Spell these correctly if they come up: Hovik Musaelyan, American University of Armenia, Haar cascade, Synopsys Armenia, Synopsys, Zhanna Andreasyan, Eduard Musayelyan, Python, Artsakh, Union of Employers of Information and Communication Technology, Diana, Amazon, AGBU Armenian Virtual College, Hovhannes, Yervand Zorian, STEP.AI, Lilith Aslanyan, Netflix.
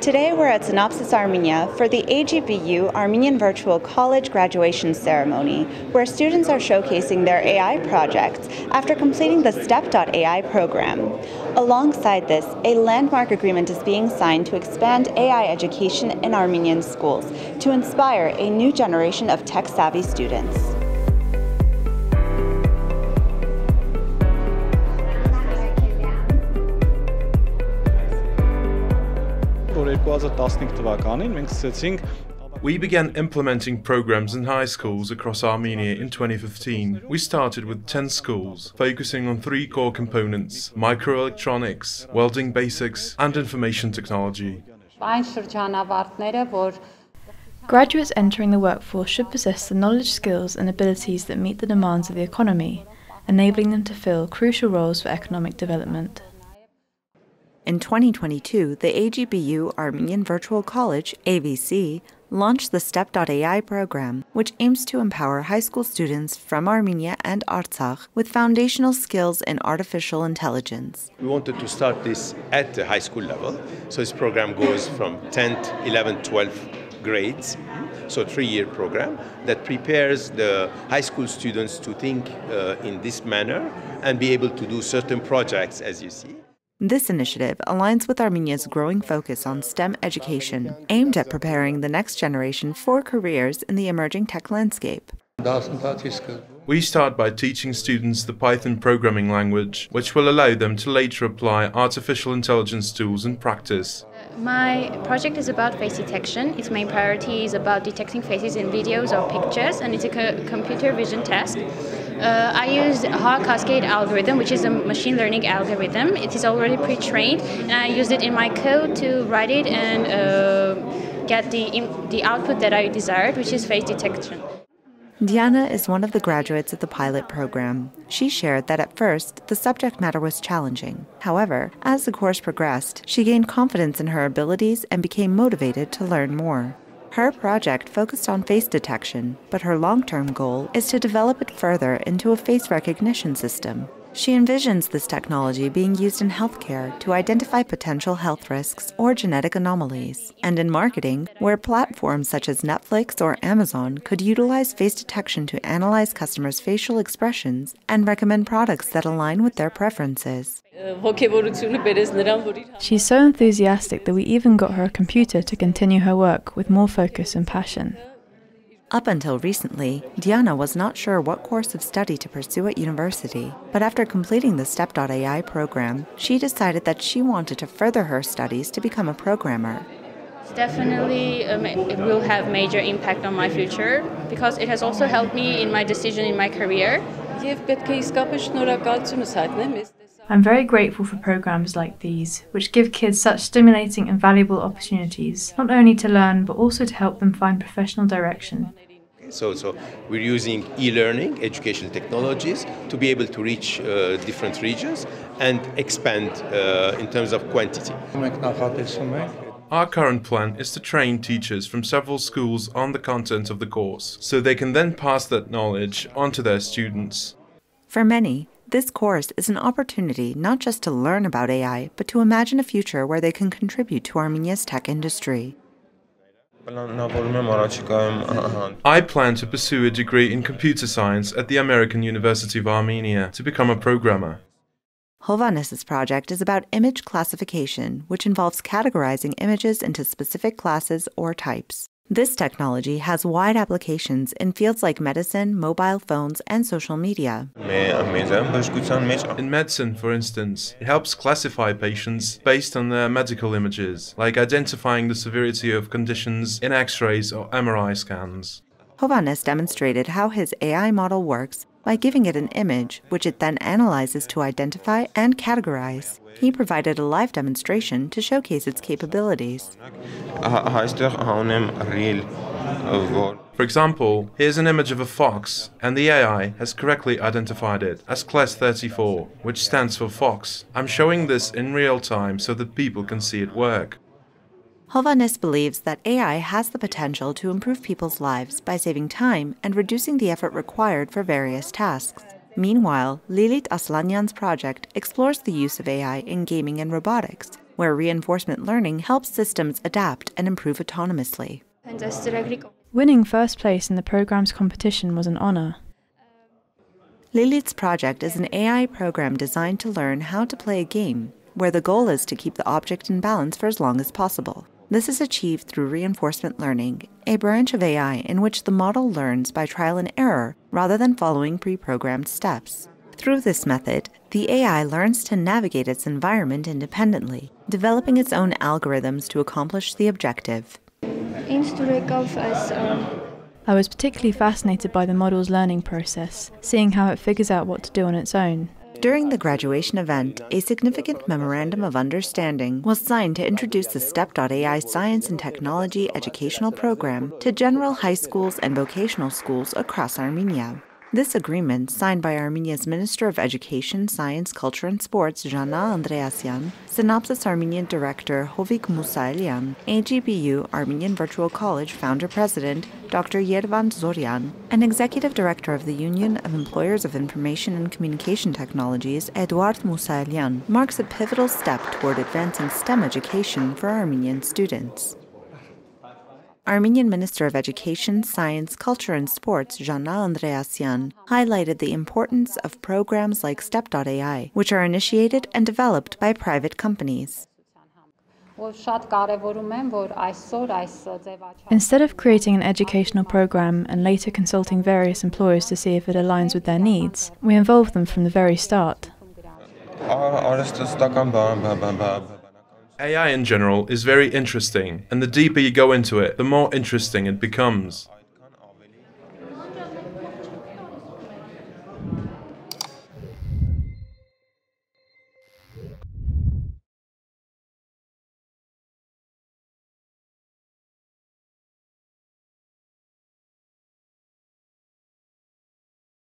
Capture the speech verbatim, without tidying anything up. Today we're at Synopsys Armenia for the A G B U Armenian Virtual College graduation ceremony, where students are showcasing their A I projects after completing the STEP dot A I program. Alongside this, a landmark agreement is being signed to expand A I education in Armenian schools to inspire a new generation of tech-savvy students. We began implementing programs in high schools across Armenia in twenty fifteen. We started with ten schools, focusing on three core components: microelectronics, welding basics, and information technology. Graduates entering the workforce should possess the knowledge, skills, and abilities that meet the demands of the economy, enabling them to fill crucial roles for economic development. In twenty twenty-two, the A G B U Armenian Virtual College, A V C, launched the STEP dot A I program, which aims to empower high school students from Armenia and Artsakh with foundational skills in artificial intelligence. We wanted to start this at the high school level, so this program goes from tenth, eleventh, twelfth grades, so a three-year program that prepares the high school students to think uh, in this manner and be able to do certain projects, as you see. This initiative aligns with Armenia's growing focus on STEM education, aimed at preparing the next generation for careers in the emerging tech landscape. We start by teaching students the Python programming language, which will allow them to later apply artificial intelligence tools in practice. My project is about face detection. Its main priority is about detecting faces in videos or pictures, and it's a co computer vision task. Uh, I used Haar cascade algorithm, which is a machine learning algorithm. It is already pre-trained, and I used it in my code to write it and uh, get the, the output that I desired, which is face detection. Diana is one of the graduates of the pilot program. She shared that at first, the subject matter was challenging. However, as the course progressed, she gained confidence in her abilities and became motivated to learn more. Her project focused on face detection, but her long-term goal is to develop it further into a face recognition system. She envisions this technology being used in healthcare to identify potential health risks or genetic anomalies, and in marketing, where platforms such as Netflix or Amazon could utilize face detection to analyze customers' facial expressions and recommend products that align with their preferences. She's so enthusiastic that we even got her a computer to continue her work with more focus and passion. Up until recently, Diana was not sure what course of study to pursue at university, but after completing the STEP dot A I program, she decided that she wanted to further her studies to become a programmer. Definitely, um, it will have major impact on my future, because it has also helped me in my decision in my career. I'm very grateful for programs like these, which give kids such stimulating and valuable opportunities, not only to learn, but also to help them find professional direction. So, so we're using e-learning, educational technologies, to be able to reach uh, different regions and expand uh, in terms of quantity. Our current plan is to train teachers from several schools on the content of the course, so they can then pass that knowledge onto their students. For many, this course is an opportunity not just to learn about A I, but to imagine a future where they can contribute to Armenia's tech industry. I plan to pursue a degree in computer science at the American University of Armenia to become a programmer. Hovhannes' project is about image classification, which involves categorizing images into specific classes or types. This technology has wide applications in fields like medicine, mobile phones, and social media. In medicine, for instance, it helps classify patients based on their medical images, like identifying the severity of conditions in X-rays or M R I scans. Hovhannes demonstrated how his A I model works by giving it an image, which it then analyzes to identify and categorize. He provided a live demonstration to showcase its capabilities. For example, here's an image of a fox, and the A I has correctly identified it as class thirty-four, which stands for fox. I'm showing this in real time so that people can see it work. Hovhannes believes that A I has the potential to improve people's lives by saving time and reducing the effort required for various tasks. Meanwhile, Lilith Aslanyan's project explores the use of A I in gaming and robotics, where reinforcement learning helps systems adapt and improve autonomously. Winning first place in the program's competition was an honor. Lilith's project is an A I program designed to learn how to play a game, where the goal is to keep the object in balance for as long as possible. This is achieved through reinforcement learning, a branch of A I in which the model learns by trial and error rather than following pre-programmed steps. Through this method, the A I learns to navigate its environment independently, developing its own algorithms to accomplish the objective. I was particularly fascinated by the model's learning process, seeing how it figures out what to do on its own. During the graduation event, a significant memorandum of understanding was signed to introduce the STEP dot A I Science and Technology Educational Program to general high schools and vocational schools across Armenia. This agreement, signed by Armenia's Minister of Education, Science, Culture and Sports, Zhanna Andreasyan, Synopsys Armenian Director Hovik Musaelyan, A G B U Armenian Virtual College Founder-President Doctor Yervand Zorian, and Executive Director of the Union of Employers of Information and Communication Technologies, Eduard Musayelyan, marks a pivotal step toward advancing STEM education for Armenian students. Armenian Minister of Education, Science, Culture and Sports, Zhanna Andreasyan, highlighted the importance of programs like STEP dot A I, which are initiated and developed by private companies. Instead of creating an educational program and later consulting various employers to see if it aligns with their needs, we involve them from the very start. A I in general is very interesting, and the deeper you go into it, the more interesting it becomes.